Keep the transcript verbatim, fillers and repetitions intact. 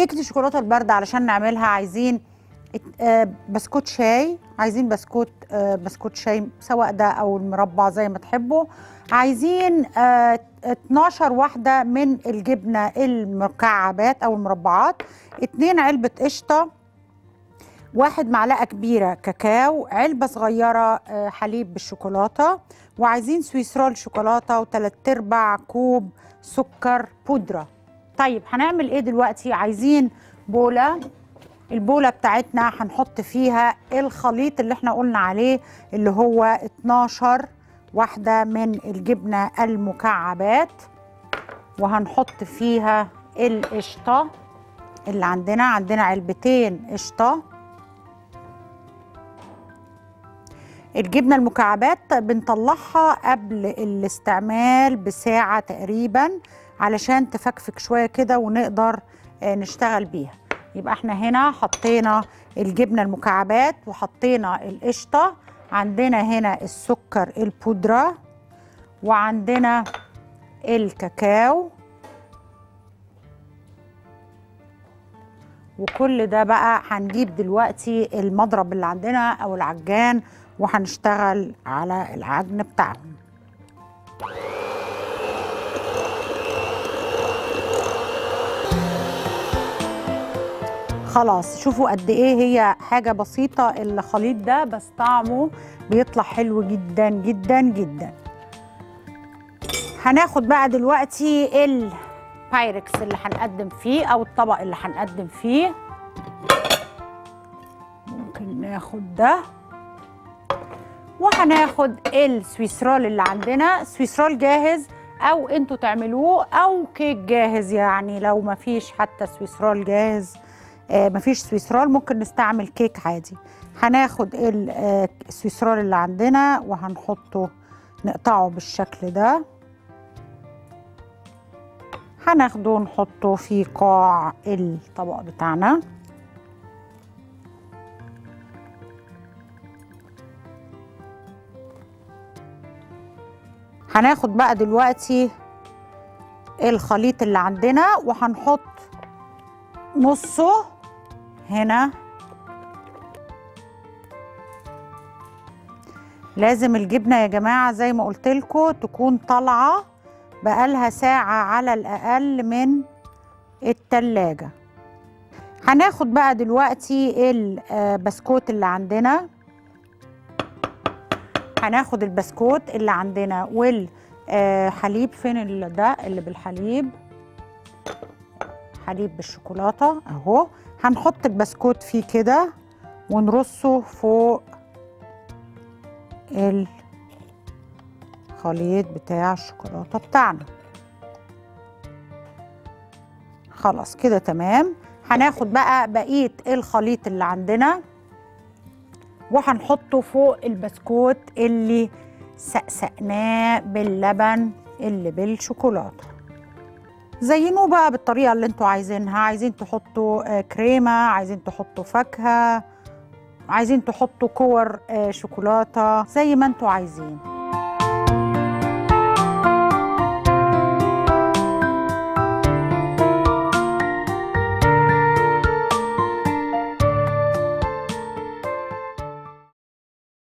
كيكه الشوكولاته البارده علشان نعملها عايزين بسكوت شاي، عايزين بسكوت بسكوت شاي سواء ده او المربع زي ما تحبوا، عايزين اتناشر واحده من الجبنه المكعبات او المربعات، اتنين علبه قشطه، واحد معلقه كبيره كاكاو، علبه صغيره حليب بالشوكولاته، وعايزين سويس رول شوكولاته وتلات ارباع كوب سكر بودره. طيب هنعمل ايه دلوقتي؟ عايزين بوله، البوله بتاعتنا هنحط فيها الخليط اللي احنا قلنا عليه اللي هو اتناشر واحده من الجبنه المكعبات، وهنحط فيها القشطه اللي عندنا، عندنا علبتين قشطه. الجبنه المكعبات بنطلعها قبل الاستعمال بساعه تقريبا علشان تفكفك شويه كده ونقدر نشتغل بيها. يبقى احنا هنا حطينا الجبنه المكعبات وحطينا القشطه، عندنا هنا السكر البودره وعندنا الكاكاو، وكل ده بقى هنجيب دلوقتي المضرب اللي عندنا او العجان وهنشتغل على العجن بتاعهم. خلاص شوفوا قد ايه هي حاجة بسيطة الخليط ده، بس طعمه بيطلع حلو جدا جدا جدا. هناخد بقى دلوقتي البايركس اللي هنقدم فيه او الطبق اللي هنقدم فيه، ممكن ناخد ده، وهناخد السويس رول اللي عندنا، سويس رول جاهز او انتوا تعملوه او كيك جاهز، يعني لو مفيش حتى سويس رول جاهز آه مفيش سويس رول ممكن نستعمل كيك عادي. هناخد السويس رول اللي عندنا وهنحطه نقطعه بالشكل ده، هناخده نحطه في قاع الطبق بتاعنا. هناخد بقى دلوقتي الخليط اللي عندنا وهنحط نصه هنا، لازم الجبنة يا جماعة زي ما قلتلكوا تكون طالعة بقالها ساعة على الأقل من التلاجة. هناخد بقى دلوقتي البسكوت اللي عندنا، هناخد البسكوت اللي عندنا والحليب، فين ده اللي بالحليب، حليب بالشوكولاته اهو، هنحط البسكوت فيه كده ونرصه فوق الخليط بتاع الشوكولاته بتاعنا. خلاص كده تمام. هناخد بقى بقيه الخليط اللي عندنا وهنحطه فوق البسكوت اللي سقسقناه باللبن اللي بالشوكولاته. زينوه بقى بالطريقه اللي انتوا عايزينها، عايزين تحطوا كريمه، عايزين تحطوا فاكهه، عايزين تحطوا كور شوكولاته، زي ما انتوا عايزين.